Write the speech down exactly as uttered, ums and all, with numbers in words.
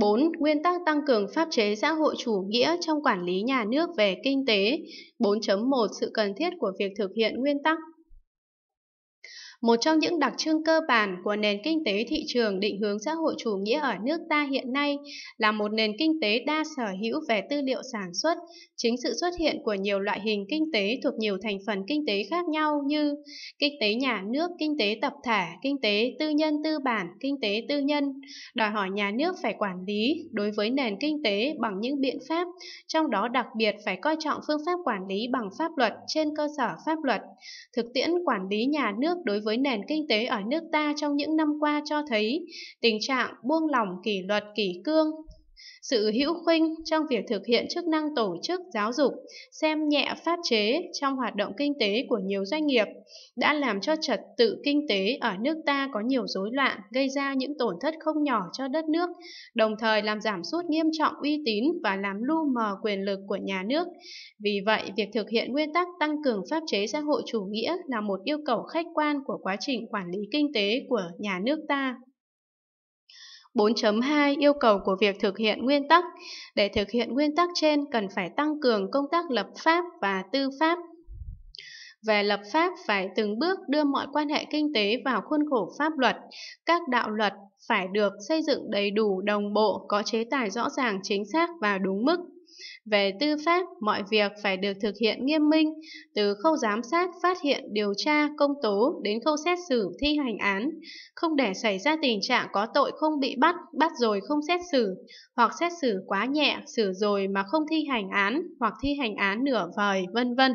bốn. Nguyên tắc tăng cường pháp chế xã hội chủ nghĩa trong quản lý nhà nước về kinh tế. bốn chấm một. Sự cần thiết của việc thực hiện nguyên tắc. Một trong những đặc trưng cơ bản của nền kinh tế thị trường định hướng xã hội chủ nghĩa ở nước ta hiện nay là một nền kinh tế đa sở hữu về tư liệu sản xuất. Chính sự xuất hiện của nhiều loại hình kinh tế thuộc nhiều thành phần kinh tế khác nhau như kinh tế nhà nước, kinh tế tập thể, kinh tế tư nhân tư bản, kinh tế tư nhân, đòi hỏi nhà nước phải quản lý đối với nền kinh tế bằng những biện pháp, trong đó đặc biệt phải coi trọng phương pháp quản lý bằng pháp luật trên cơ sở pháp luật. Thực tiễn quản lý nhà nước đối với Với nền kinh tế ở nước ta trong những năm qua cho thấy tình trạng buông lỏng kỷ luật kỷ cương, sự hữu khuynh trong việc thực hiện chức năng tổ chức giáo dục, xem nhẹ pháp chế trong hoạt động kinh tế của nhiều doanh nghiệp đã làm cho trật tự kinh tế ở nước ta có nhiều rối loạn, gây ra những tổn thất không nhỏ cho đất nước, đồng thời làm giảm sút nghiêm trọng uy tín và làm lu mờ quyền lực của nhà nước. Vì vậy, việc thực hiện nguyên tắc tăng cường pháp chế xã hội chủ nghĩa là một yêu cầu khách quan của quá trình quản lý kinh tế của nhà nước ta. bốn chấm hai. Yêu cầu của việc thực hiện nguyên tắc. Để thực hiện nguyên tắc trên cần phải tăng cường công tác lập pháp và tư pháp. Về lập pháp phải từng bước đưa mọi quan hệ kinh tế vào khuôn khổ pháp luật, các đạo luật phải được xây dựng đầy đủ đồng bộ, có chế tài rõ ràng chính xác và đúng mức. Về tư pháp, mọi việc phải được thực hiện nghiêm minh, từ khâu giám sát, phát hiện, điều tra, công tố đến khâu xét xử, thi hành án, không để xảy ra tình trạng có tội không bị bắt, bắt rồi không xét xử, hoặc xét xử quá nhẹ, xử rồi mà không thi hành án, hoặc thi hành án nửa vời, vân vân.